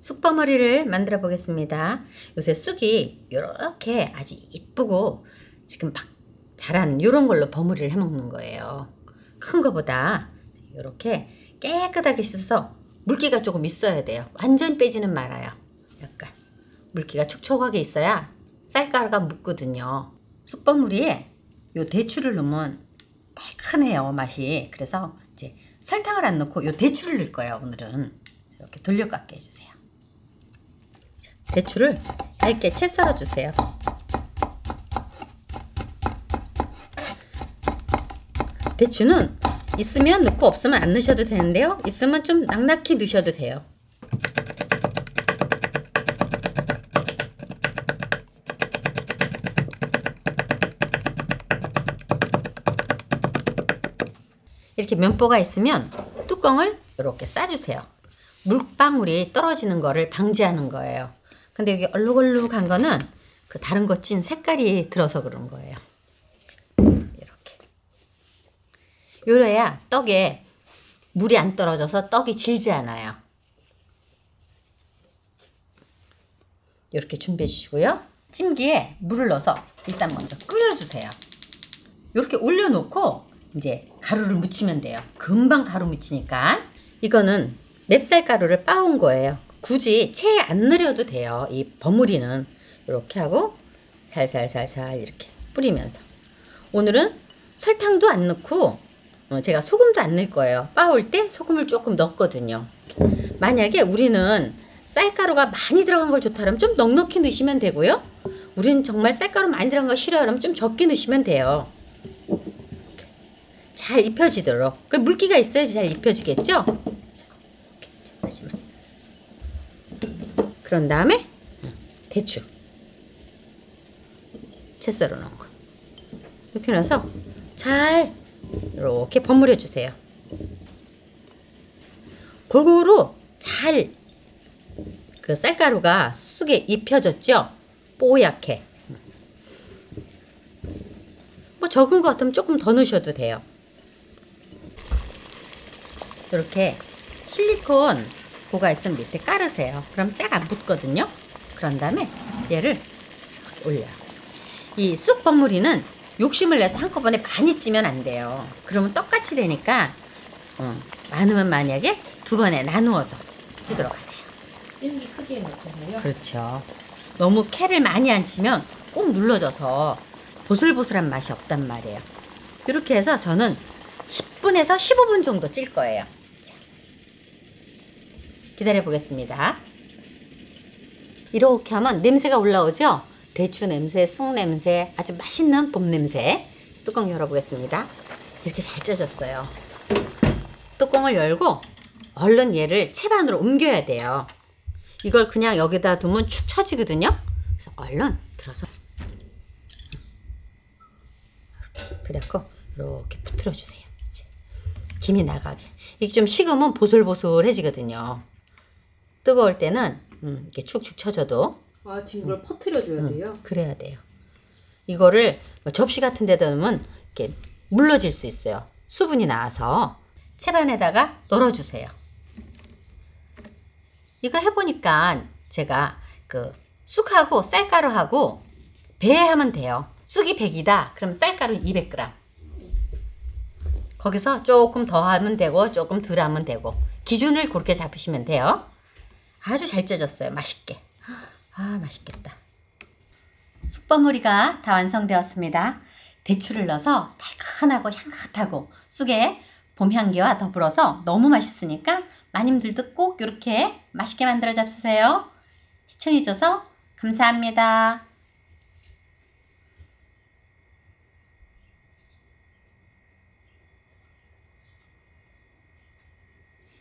쑥버무리를 만들어 보겠습니다. 요새 쑥이 이렇게 아주 이쁘고 지금 막 자란 이런 걸로 버무리를 해 먹는 거예요. 큰 거보다 이렇게 깨끗하게 씻어서 물기가 조금 있어야 돼요. 완전 빼지는 말아요. 약간 물기가 촉촉하게 있어야 쌀가루가 묻거든요. 쑥버무리에 요 대추를 넣으면 달큰해요, 맛이. 그래서 이제 설탕을 안 넣고 요 대추를 넣을 거예요, 오늘은. 이렇게 돌려깎게 해주세요. 대추를 얇게 채 썰어주세요. 대추는 있으면 넣고 없으면 안 넣으셔도 되는데요, 있으면 좀 넉넉히 넣으셔도 돼요. 이렇게 면보가 있으면 뚜껑을 이렇게 싸주세요. 물방울이 떨어지는 거를 방지하는 거예요. 근데 여기 얼룩얼룩한 거는 그 다른 거 찐 색깔이 들어서 그런 거예요. 이렇게. 요래야 떡에 물이 안 떨어져서 떡이 질지 않아요. 이렇게 준비해 주시고요. 찜기에 물을 넣어서 일단 먼저 끓여주세요. 이렇게 올려놓고 이제 가루를 묻히면 돼요. 금방 가루 묻히니까. 이거는 맵쌀 가루를 빻은 거예요. 굳이 체에 안 넣어도 돼요. 이 버무리는 이렇게 하고 살살살살 이렇게 뿌리면서. 오늘은 설탕도 안 넣고 제가 소금도 안 넣을 거예요. 빻을 때 소금을 조금 넣었거든요. 만약에 우리는 쌀가루가 많이 들어간 걸 좋다 그러면 좀 넉넉히 넣으시면 되고요. 우린 정말 쌀가루 많이 들어간 거 싫어요 그러면 좀 적게 넣으시면 돼요. 잘 입혀지도록. 그 물기가 있어야지 잘 입혀지겠죠? 마지막. 그런 다음에 대추 채 썰어 놓은 거 이렇게 넣어서 잘 이렇게 버무려 주세요. 골고루 잘 그 쌀가루가 쑥에 입혀졌죠? 뽀얗게. 뭐 적은 것 같으면 조금 더 넣으셔도 돼요. 이렇게 실리콘 고가 있으면 밑에 깔으세요. 그럼 쫙 안 붙거든요. 그런 다음에 얘를 올려요. 이 쑥 버무리는 욕심을 내서 한꺼번에 많이 찌면 안 돼요. 그러면 떡같이 되니까 많으면 만약에 두 번에 나누어서 찌도록 하세요. 찜기 크기에 넣잖아요. 그렇죠. 너무 캐를 많이 안 치면 꼭 눌러져서 보슬보슬한 맛이 없단 말이에요. 이렇게 해서 저는 10분에서 15분 정도 찔 거예요. 기다려 보겠습니다. 이렇게 하면 냄새가 올라오죠? 대추 냄새, 쑥 냄새, 아주 맛있는 봄 냄새. 뚜껑 열어보겠습니다. 이렇게 잘 쪄졌어요. 뚜껑을 열고 얼른 얘를 채반으로 옮겨야 돼요. 이걸 그냥 여기다 두면 축 처지거든요. 그래서 얼른 들어서 이렇게 그래갖고 이렇게 붙들어 주세요. 김이 나가게. 이게 좀 식으면 보슬보슬해지거든요. 뜨거울 때는 이렇게 축축 쳐져도. 아, 지금 이걸 퍼뜨려줘야 돼요? 그래야 돼요. 이거를 접시 같은 데다 넣으면 이렇게 물러질 수 있어요. 수분이 나와서. 채반에다가 널어주세요. 이거 해보니까 제가 그 쑥하고 쌀가루하고 배하면 돼요. 쑥이 100이다. 그럼 쌀가루 200g. 거기서 조금 더 하면 되고 조금 덜 하면 되고 기준을 그렇게 잡으시면 돼요. 아주 잘 쪄졌어요. 맛있게. 아, 맛있겠다. 쑥버무리가 다 완성되었습니다. 대추를 넣어서 달큰하고 향긋하고 쑥에 봄향기와 더불어서 너무 맛있으니까 마님들도 꼭 이렇게 맛있게 만들어 잡수세요. 시청해줘서 감사합니다.